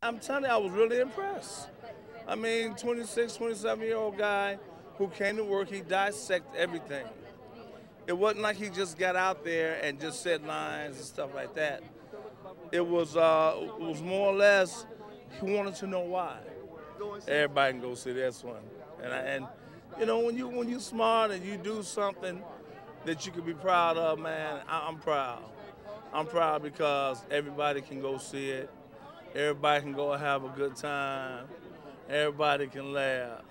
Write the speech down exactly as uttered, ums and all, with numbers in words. I'm telling you, I was really impressed. I mean, twenty-six, twenty-seven-year-old guy who came to work, he dissected everything. It wasn't like he just got out there and just said lines and stuff like that. It was, uh, it was more or less, he wanted to know why. Everybody can go see this one. And, I, and you know, when, you, when you're smart and you do something that you can be proud of, man, I, I'm proud. I'm proud because everybody can go see it. Everybody can go have a good time. Everybody can laugh.